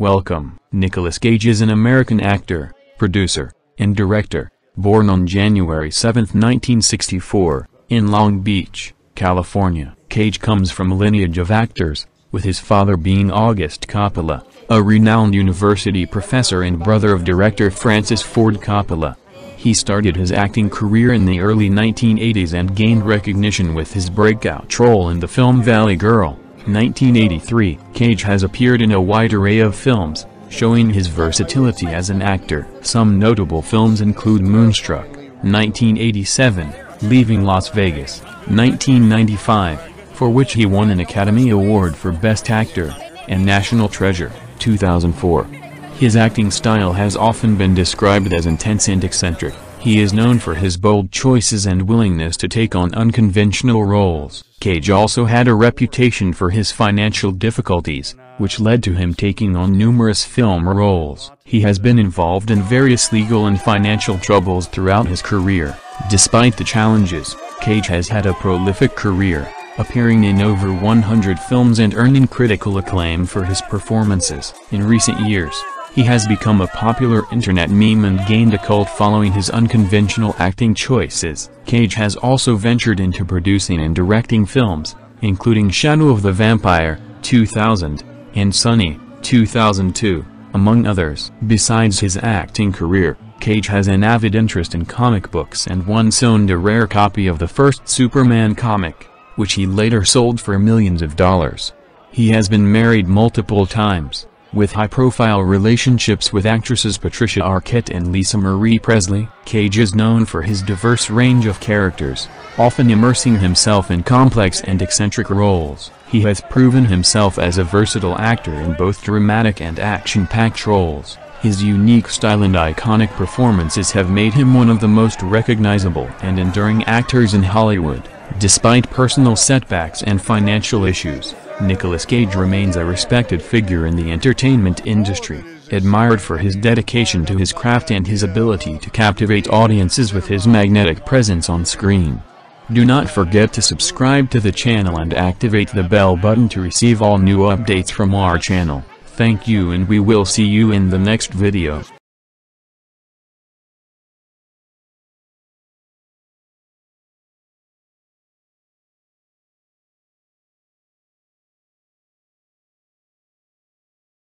Welcome. Nicolas Cage is an American actor, producer, and director, born on January 7, 1964, in Long Beach, California. Cage comes from a lineage of actors, with his father being August Coppola, a renowned university professor and brother of director Francis Ford Coppola. He started his acting career in the early 1980s and gained recognition with his breakout role in the film Valley Girl, 1983. Cage has appeared in a wide array of films, showing his versatility as an actor. Some notable films include Moonstruck, 1987, Leaving Las Vegas, 1995, for which he won an Academy Award for Best Actor, and National Treasure, 2004. His acting style has often been described as intense and eccentric. He is known for his bold choices and willingness to take on unconventional roles. Cage also had a reputation for his financial difficulties, which led to him taking on numerous film roles. He has been involved in various legal and financial troubles throughout his career. Despite the challenges, Cage has had a prolific career, appearing in over 100 films and earning critical acclaim for his performances. In recent years, he has become a popular internet meme and gained a cult following his unconventional acting choices. Cage has also ventured into producing and directing films, including Shadow of the Vampire, 2000, and Sonny, 2002, among others. Besides his acting career, Cage has an avid interest in comic books and once owned a rare copy of the first Superman comic, which he later sold for millions of dollars. He has been married multiple times, with high-profile relationships with actresses Patricia Arquette and Lisa Marie Presley. Cage is known for his diverse range of characters, often immersing himself in complex and eccentric roles. He has proven himself as a versatile actor in both dramatic and action-packed roles. His unique style and iconic performances have made him one of the most recognizable and enduring actors in Hollywood. Despite personal setbacks and financial issues, Nicolas Cage remains a respected figure in the entertainment industry, admired for his dedication to his craft and his ability to captivate audiences with his magnetic presence on screen. Do not forget to subscribe to the channel and activate the bell button to receive all new updates from our channel. Thank you, and we will see you in the next video.